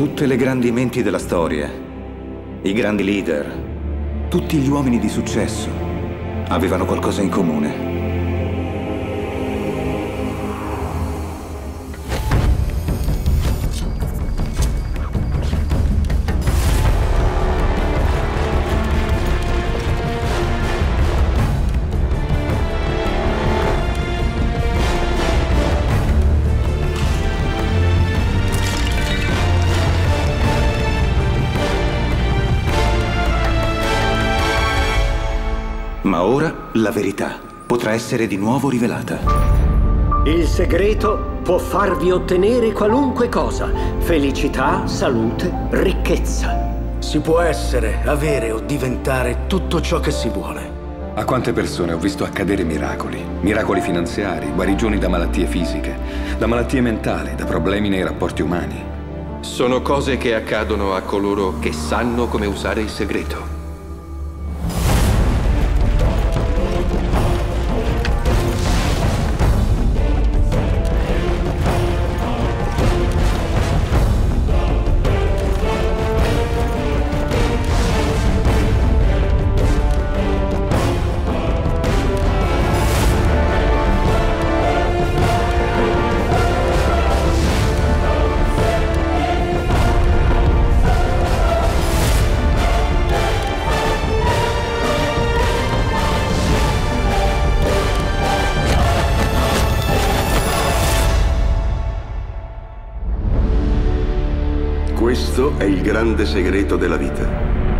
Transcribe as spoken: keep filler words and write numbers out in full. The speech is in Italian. tutte le grandi menti della storia, i grandi leader, tutti gli uomini di successo avevano qualcosa in comune. Ma ora la verità potrà essere di nuovo rivelata. Il segreto può farvi ottenere qualunque cosa: felicità, salute, ricchezza. Si può essere, avere o diventare tutto ciò che si vuole. A quante persone ho visto accadere miracoli, miracoli finanziari, guarigioni da malattie fisiche, da malattie mentali, da problemi nei rapporti umani. Sono cose che accadono a coloro che sanno come usare il segreto. Questo è il grande segreto della vita.